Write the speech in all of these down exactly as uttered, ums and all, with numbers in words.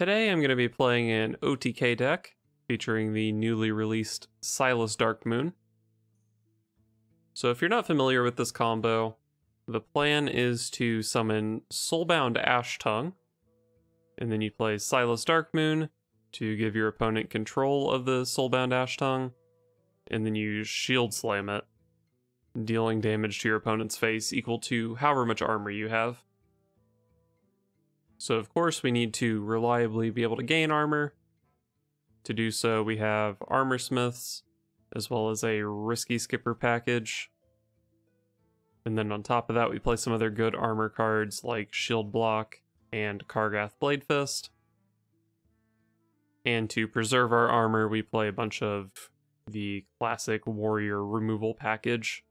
Today I'm going to be playing an O T K deck featuring the newly released Silas Darkmoon. So if you're not familiar with this combo, the plan is to summon Soulbound Ashtongue, and then you play Silas Darkmoon to give your opponent control of the Soulbound Ashtongue, and then you Shield Slam it, dealing damage to your opponent's face equal to however much armor you have. So of course we need to reliably be able to gain armor. To do so we have Armorsmiths, as well as a Risky Skipper package. And then on top of that we play some other good armor cards like Shieldblock and Kargath Bladefist. And to preserve our armor we play a bunch of the classic warrior removal package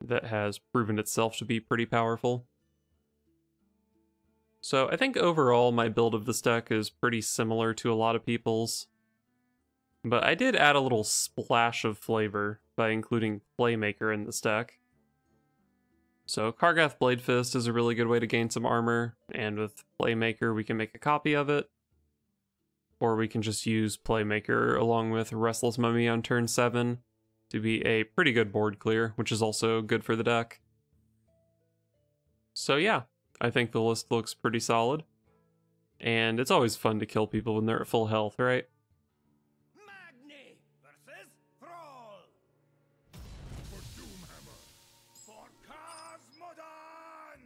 that has proven itself to be pretty powerful. So I think overall my build of this deck is pretty similar to a lot of people's, but I did add a little splash of flavor by including Playmaker in this deck. So Kargath Bladefist is a really good way to gain some armor, and with Playmaker we can make a copy of it, or we can just use Playmaker along with Restless Mummy on turn seven to be a pretty good board clear, which is also good for the deck. So yeah. I think the list looks pretty solid, and it's always fun to kill people when they're at full health, right? Magni versus Thrall. For Doomhammer, for Cosmodan.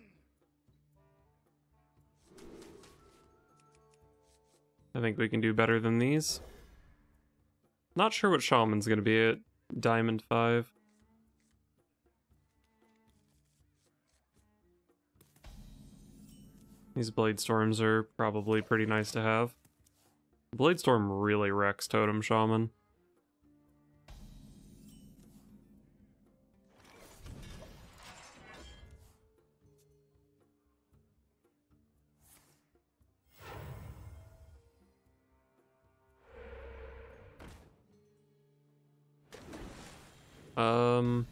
I think we can do better than these. Not sure what Shaman's going to be at Diamond five. These Bladestorms are probably pretty nice to have. Bladestorm really wrecks Totem Shaman. Um,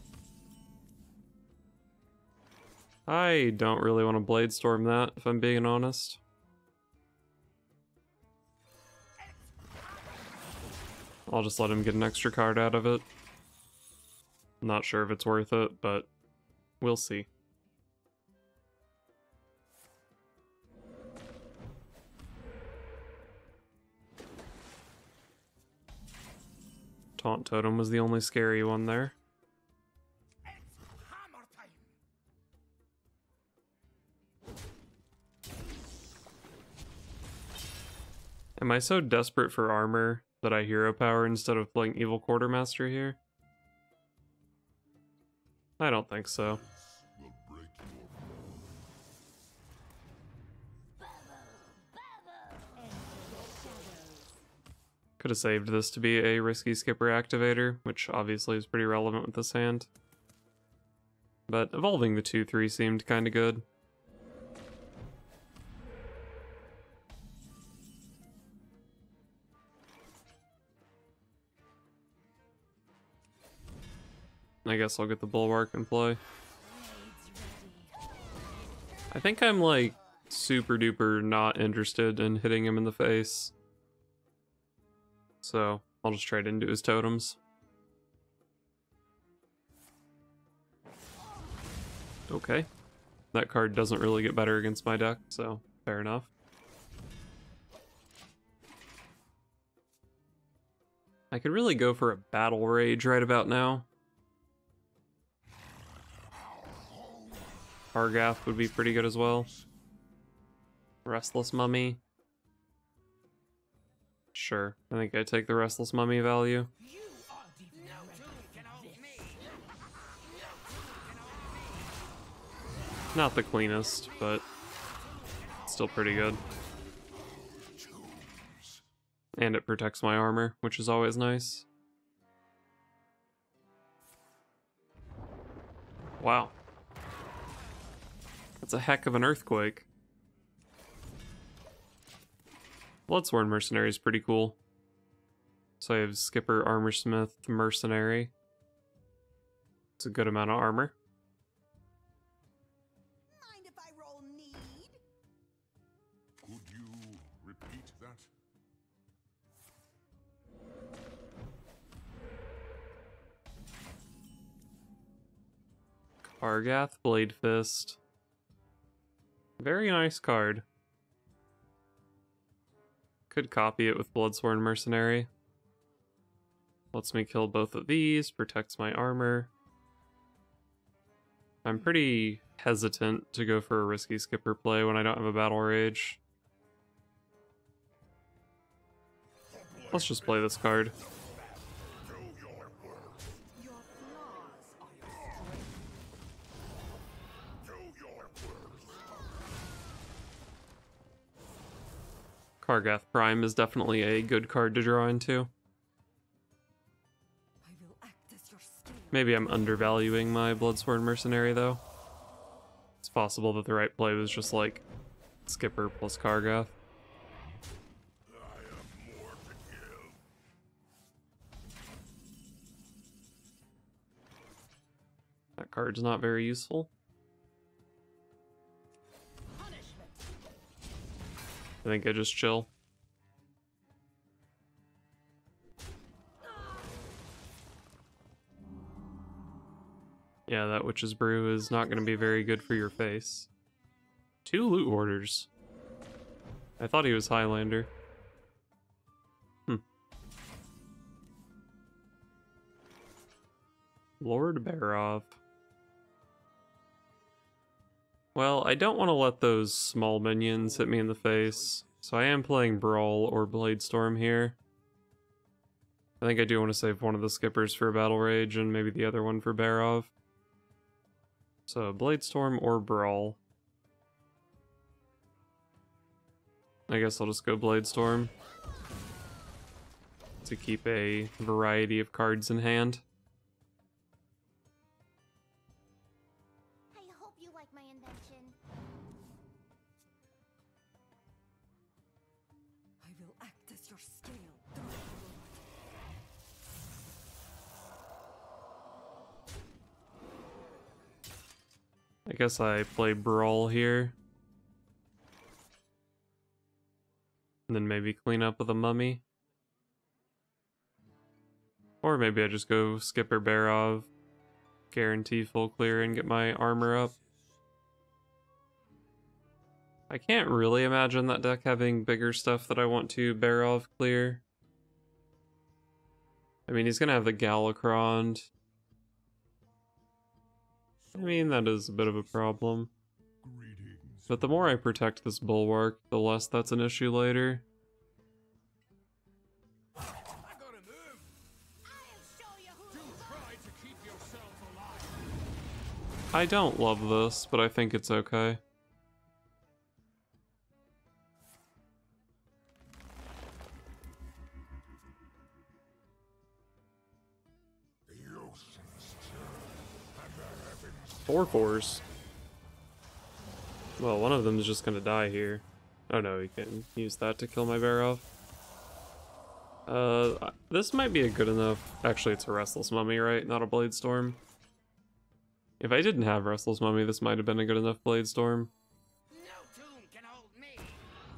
I don't really want to Bladestorm that, if I'm being honest. I'll just let him get an extra card out of it. I'm not sure if it's worth it, but we'll see. Taunt Totem was the only scary one there. Am I so desperate for armor that I hero power instead of playing Evil Quartermaster here? I don't think so. Could have saved this to be a Risky Skipper activator, which obviously is pretty relevant with this hand. But evolving the two three seemed kind of good. I guess I'll get the Bulwark and play. I think I'm like super duper not interested in hitting him in the face. So I'll just trade into his totems. Okay. That card doesn't really get better against my deck, so fair enough. I could really go for a Battle Rage right about now. Kargath would be pretty good as well. Restless Mummy. Sure, I think I take the Restless Mummy value. Not the cleanest, but still pretty good. And it protects my armor, which is always nice. Wow. That's a heck of an earthquake. Bloodsworn Mercenary is pretty cool. So I have Skipper, Armorsmith, Mercenary. It's a good amount of armor. Mind if I roll need? Could you repeat that? Kargath Bladefist. Very nice card. Could copy it with Bloodsworn Mercenary. Lets me kill both of these, protects my armor. I'm pretty hesitant to go for a Risky Skipper play when I don't have a Battle Rage. Let's just play this card. Kargath Prime is definitely a good card to draw into. Maybe I'm undervaluing my Bloodsworn Mercenary, though. It's possible that the right play was just like Skipper plus Kargath. That card's not very useful. I think I just chill. Yeah, that Witch's Brew is not going to be very good for your face. Two Loot Orders. I thought he was Highlander. Hmm. Lord Barov. Well, I don't want to let those small minions hit me in the face, so I am playing Brawl or Bladestorm here. I think I do want to save one of the skippers for Battle Rage and maybe the other one for Barov. So, Bladestorm or Brawl. I guess I'll just go Bladestorm to keep a variety of cards in hand. I guess I play Brawl here. And then maybe clean up with a Mummy. Or maybe I just go Skipper Barov, guarantee full clear and get my armor up. I can't really imagine that deck having bigger stuff that I want to Barov clear. I mean, he's gonna have the Galakrond. I mean, that is a bit of a problem. But the more I protect this Bulwark, the less that's an issue later. I don't love this, but I think it's okay. Four fours. Well, one of them is just gonna die here. Oh no, you can use that to kill my Barov. Uh, this might be a good enough. Actually, it's a Restless Mummy, right? Not a Bladestorm. If I didn't have Restless Mummy, this might have been a good enough Bladestorm. No tomb can hold me.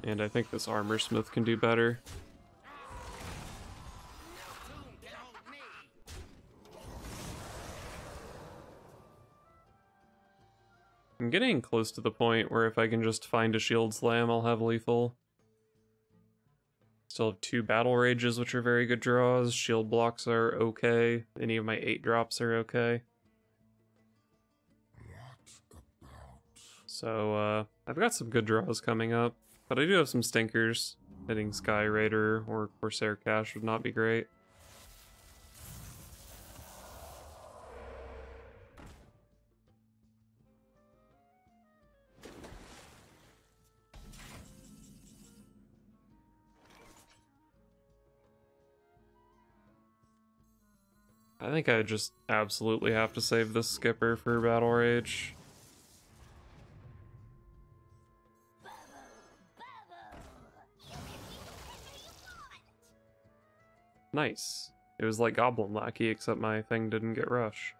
And I think this Armorsmith can do better. I'm getting close to the point where if I can just find a Shield Slam, I'll have lethal. Still have two Battle Rages, which are very good draws. Shield blocks are okay. Any of my eight drops are okay. What about? So, uh, I've got some good draws coming up, but I do have some stinkers. Hitting Sky Raider or Corsair Cache would not be great. I think I just absolutely have to save this Skipper for Battle Rage. Nice. It was like Goblin Lackey, except my thing didn't get rush.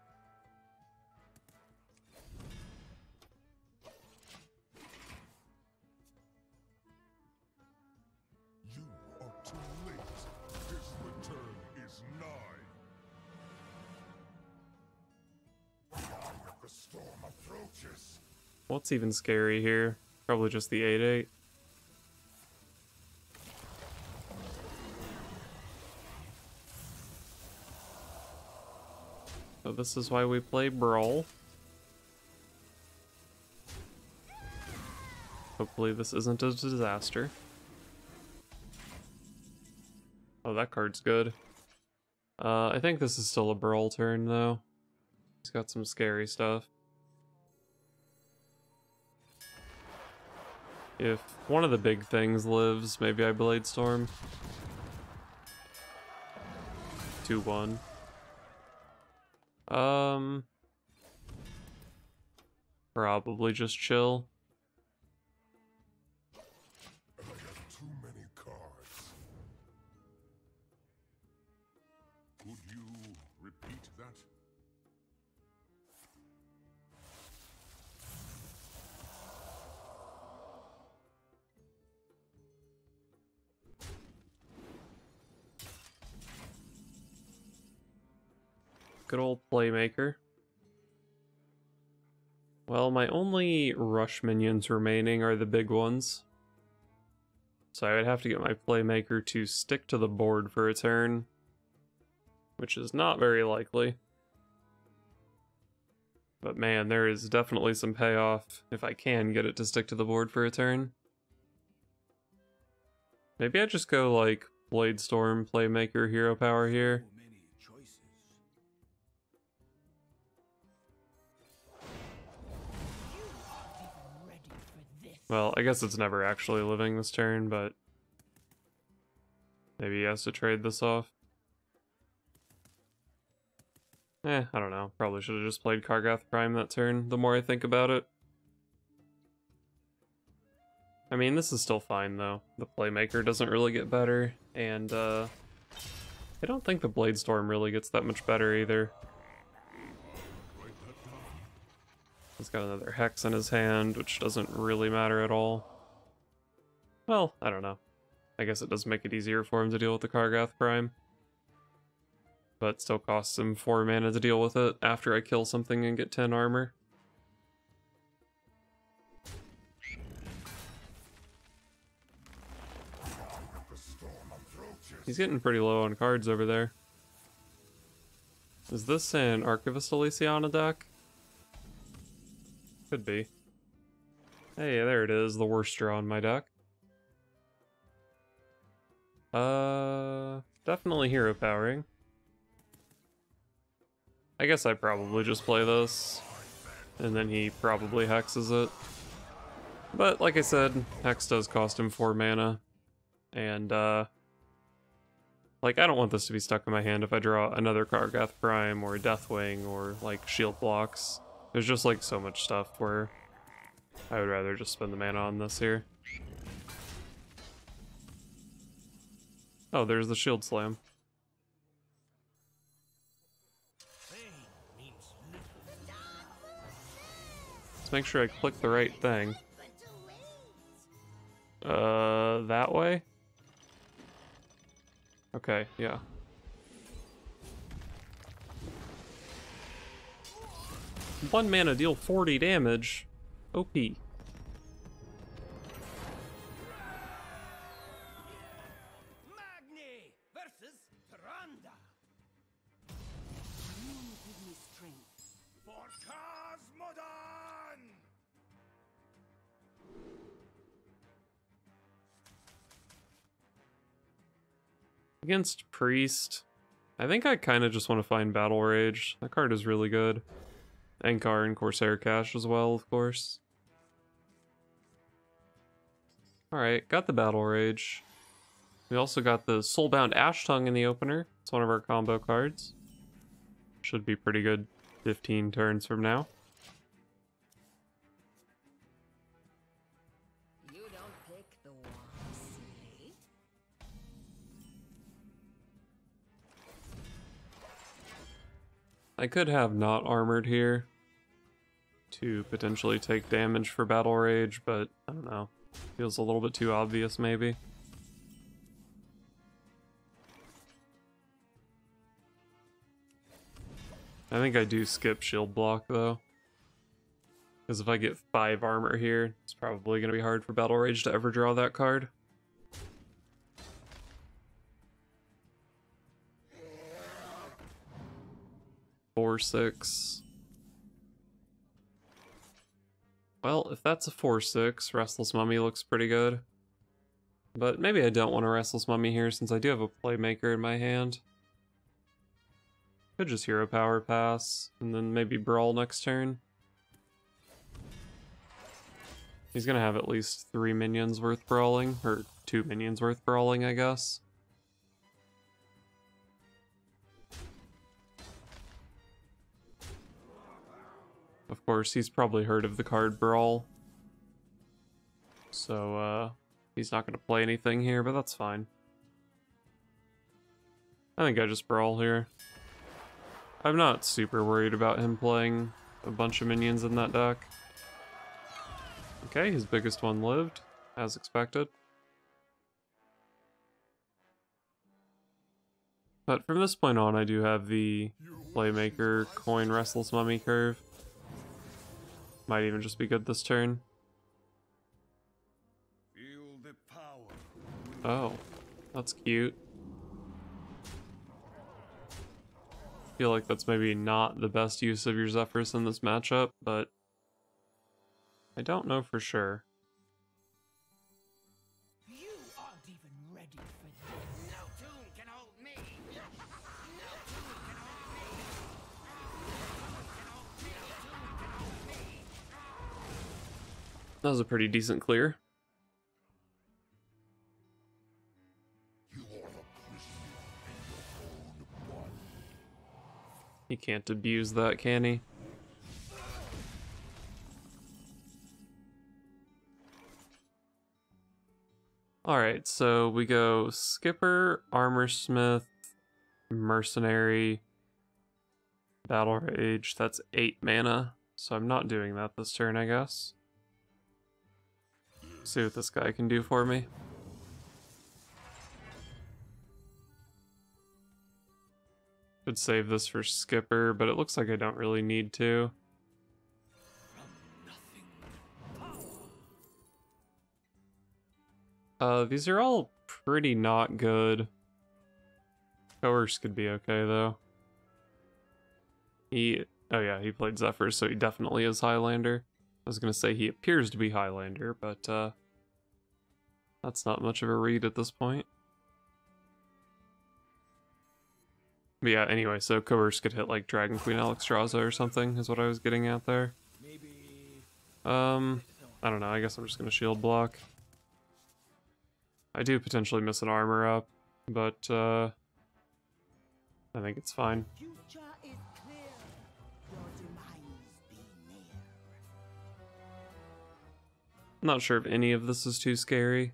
What's even scary here? Probably just the eight eight. So this is why we play Brawl. Hopefully this isn't a disaster. Oh, that card's good. Uh, I think this is still a Brawl turn, though. He's got some scary stuff. If one of the big things lives, maybe I Bladestorm. two one. Um... Probably just chill. I have too many cards. Could you repeat that? Good old Playmaker. Well, my only rush minions remaining are the big ones. So I would have to get my Playmaker to stick to the board for a turn, which is not very likely. But man, there is definitely some payoff if I can get it to stick to the board for a turn. Maybe I just go like Bladestorm, Playmaker, Hero Power here. Well, I guess it's never actually living this turn, but maybe he has to trade this off. Eh, I don't know. Probably should have just played Kargath Prime that turn, the more I think about it. I mean, this is still fine, though. The Playmaker doesn't really get better, and uh, I don't think the Bladestorm really gets that much better either. He's got another Hex in his hand, which doesn't really matter at all. Well, I don't know. I guess it does make it easier for him to deal with the Kargath Prime. But still costs him four mana to deal with it after I kill something and get ten armor. He's getting pretty low on cards over there. Is this an Archivist Elysiana deck? Could be. Hey, there it is, the worst draw in my deck. Uh, definitely hero powering. I guess I probably just play this, and then he probably hexes it. But, like I said, Hex does cost him four mana, and, uh, like, I don't want this to be stuck in my hand if I draw another Kargath Prime, or Deathwing, or, like, shield blocks. There's just like so much stuff where I would rather just spend the mana on this here. Oh, there's the Shield Slam. Let's make sure I click the right thing. Uh, that way? Okay, yeah. One mana deal forty damage. O P. Magni versus Taranda. You give me strength for Cosmodan. Against Priest, I think I kind of just want to find Battle Rage. That card is really good. Ancharrr and Corsair Cache as well, of course. Alright, got the Battle Rage. We also got the Soulbound Ashtongue in the opener. It's one of our combo cards. Should be pretty good fifteen turns from now. You don't pick the one, see? I could have not armored here to potentially take damage for Battle Rage, but I don't know. Feels a little bit too obvious, maybe. I think I do skip Shieldblock, though. Because if I get five armor here, it's probably going to be hard for Battle Rage to ever draw that card. four six. Well, if that's a four six, Restless Mummy looks pretty good. But maybe I don't want a Restless Mummy here since I do have a Playmaker in my hand. Could just Hero Power pass, and then maybe Brawl next turn. He's gonna have at least three minions worth brawling, or two minions worth brawling, I guess. Of course, he's probably heard of the card Brawl. So, uh, he's not gonna play anything here, but that's fine. I think I just Brawl here. I'm not super worried about him playing a bunch of minions in that deck. Okay, his biggest one lived, as expected. But from this point on, I do have the Playmaker coin Restless Mummy curve. Might even just be good this turn. Oh, that's cute. I feel like that's maybe not the best use of your Zephyrus in this matchup, but I don't know for sure. You aren't even ready for this. No tune can hold me. No tune can hold me. No tune can hold me. That was a pretty decent clear. You are a prisoner in your own body. He can't abuse that, can he? Alright, so we go Skipper, Armorsmith, Mercenary, Battle Rage. That's eight mana, so I'm not doing that this turn, I guess. See what this guy can do for me. Could save this for Skipper, but it looks like I don't really need to. Uh, these are all pretty not good. Coerce could be okay, though. He... Oh yeah, he played Zephyr, so he definitely is Highlander. I was gonna say he appears to be Highlander, but, uh... that's not much of a read at this point. But yeah, anyway, so Coerce could hit, like, Dragon Queen Alexstrasza or something, is what I was getting at there. Um, I don't know, I guess I'm just gonna shield block. I do potentially miss an armor up, but uh, I think it's fine. I'm not sure if any of this is too scary.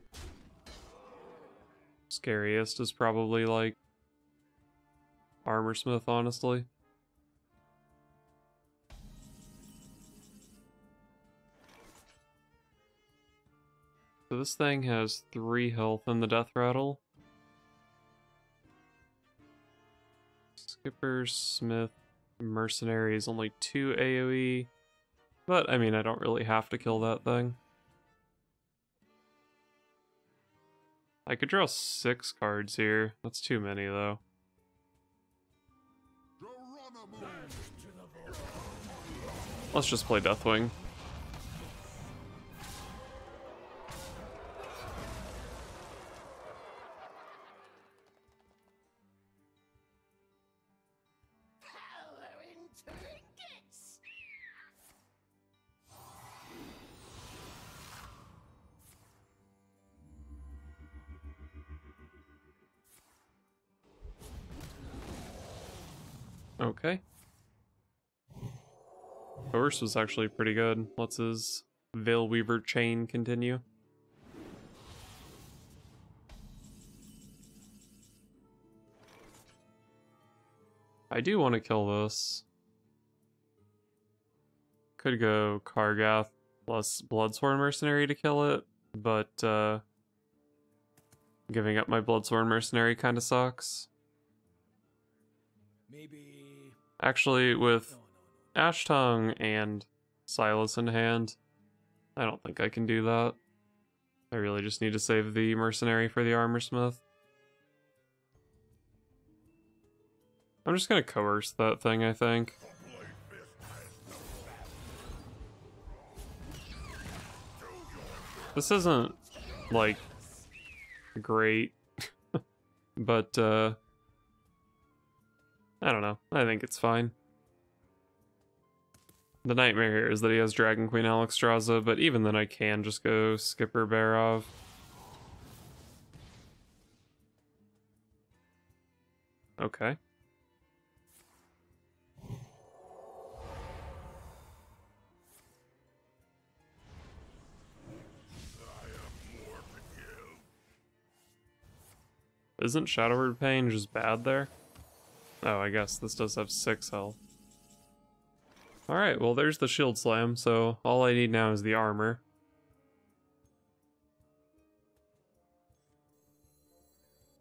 Scariest is probably like Armorsmith, honestly. So this thing has three health in the death rattle. Skipper, Smith, Mercenary is only two AoE. But, I mean, I don't really have to kill that thing. I could draw six cards here. That's too many, though. Let's just play Deathwing. Okay. Coerce was actually pretty good. Let's his Veil Weaver chain continue. I do want to kill this. Could go Kargath plus Bloodsworn Mercenary to kill it, but uh, giving up my Bloodsworn Mercenary kind of sucks. Maybe. Actually, with Ashtongue and Silas in hand. I don't think I can do that. I really just need to save the mercenary for the Armorsmith. I'm just gonna coerce that thing, I think. This isn't, like, great, but, uh, I don't know. I think it's fine. The nightmare here is that he has Dragon Queen Alexstrasza, but even then I can just go Skipper Barov. Okay. Isn't Shadowward Pain just bad there? Oh, I guess this does have six health. Alright, well there's the Shield Slam, so all I need now is the armor.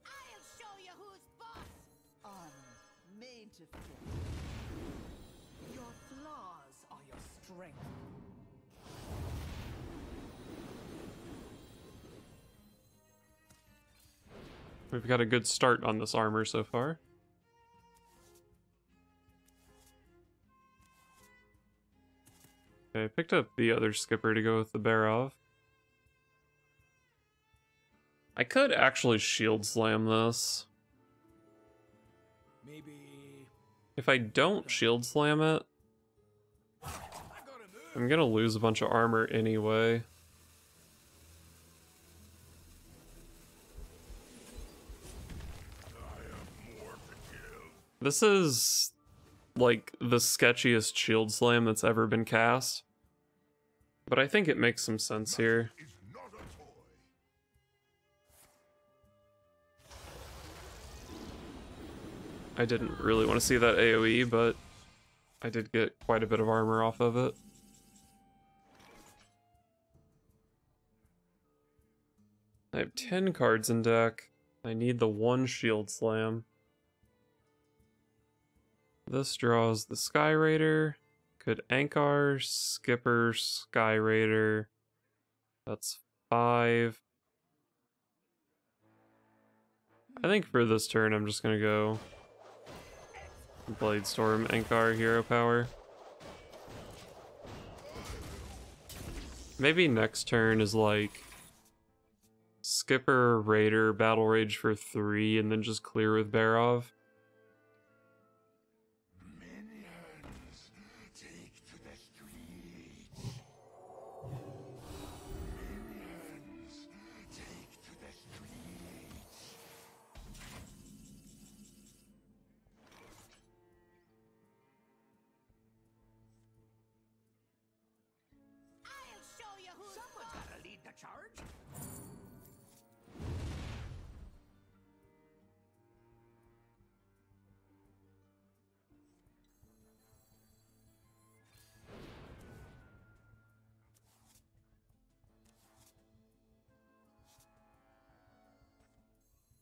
I'll show you who's boss. Armor made to fit. Your flaws are your strength. We've got a good start on this armor so far. Okay, I picked up the other skipper to go with the Barov. I could actually Shield Slam this. Maybe if I don't Shield Slam it, I'm gonna lose a bunch of armor anyway. This is, like, the sketchiest Shield Slam that's ever been cast. But I think it makes some sense here. I didn't really want to see that AoE, but I did get quite a bit of armor off of it. I have ten cards in deck. I need the one Shield Slam. This draws the Sky Raider. Could Ancharrr, Skipper, Sky Raider. That's five. I think for this turn I'm just gonna go Bladestorm, Ancharrr, Hero Power. Maybe next turn is like Skipper, Raider, Battle Rage for three, and then just clear with Barov.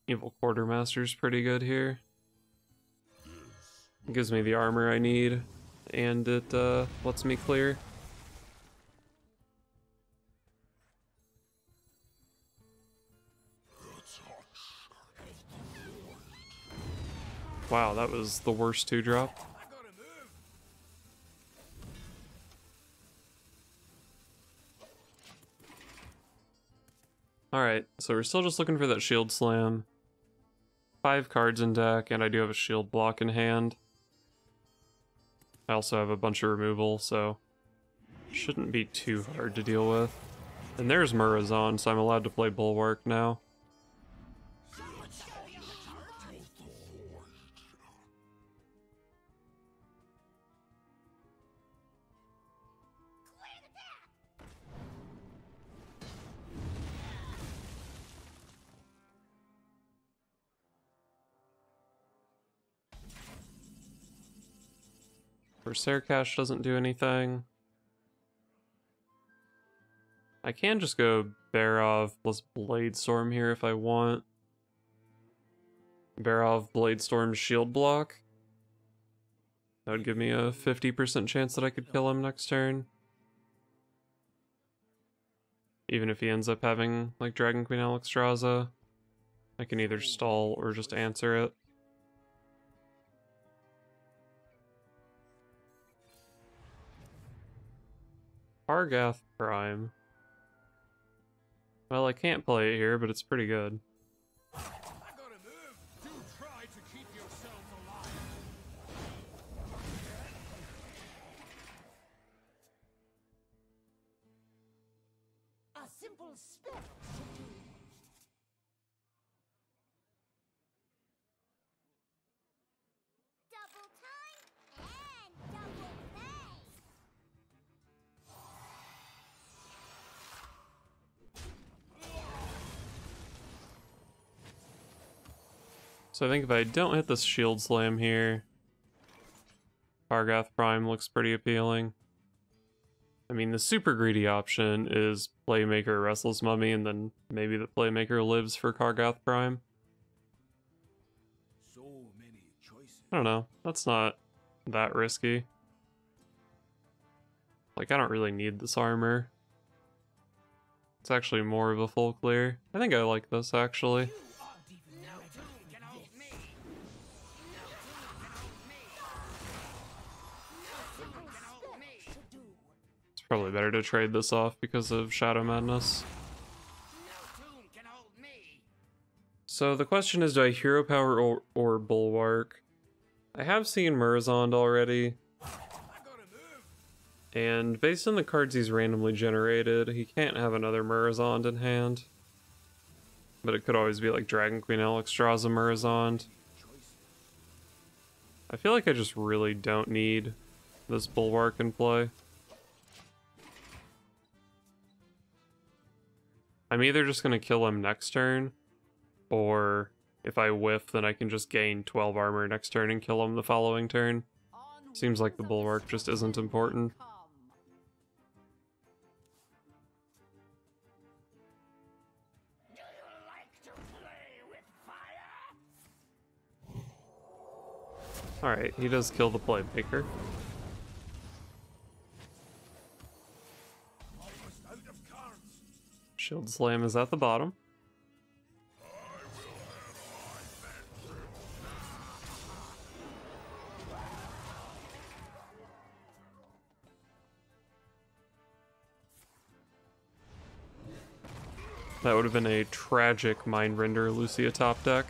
Evil Quartermaster's pretty good here. It gives me the armor I need, and it uh, lets me clear. Wow, that was the worst two drop. Alright, so we're still just looking for that Shield Slam. Five cards in deck, and I do have a shield block in hand. I also have a bunch of removal, so shouldn't be too hard to deal with. And there's Murozond, so I'm allowed to play Bulwark now. Corsair Cache doesn't do anything. I can just go Barov plus Bladestorm here if I want. Barov, Bladestorm, Shieldblock. That would give me a fifty percent chance that I could kill him next turn. even if he ends up having like Dragon Queen Alexstrasza, I can either stall or just answer it. Kargath Prime. Well, I can't play it here, but it's pretty good. So I think if I don't hit this Shield Slam here, Kargath Prime looks pretty appealing. I mean, the super greedy option is Playmaker, Restless Mummy, and then maybe the Playmaker lives for Kargath Prime. So many choices. I don't know. That's not that risky. Like, I don't really need this armor. It's actually more of a full clear. I think I like this, actually. Probably better to trade this off because of Shadow Madness. No tomb can hold me. So the question is, do I Hero Power or, or Bulwark? I have seen Murozond already. And based on the cards he's randomly generated, he can't have another Murozond in hand. But it could always be like Dragon Queen Alexstrasza Murozond. I feel like I just really don't need this Bulwark in play. I'm either just going to kill him next turn, or if I whiff, then I can just gain twelve armor next turn and kill him the following turn. Seems like the Bulwark just isn't important. Do you like to play with fire? Alright, he does kill the Playmaker. Shield Slam is at the bottom. That would have been a tragic Mind Render Lucia top deck.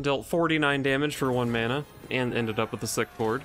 Dealt forty-nine damage for one mana, and ended up with a sick board.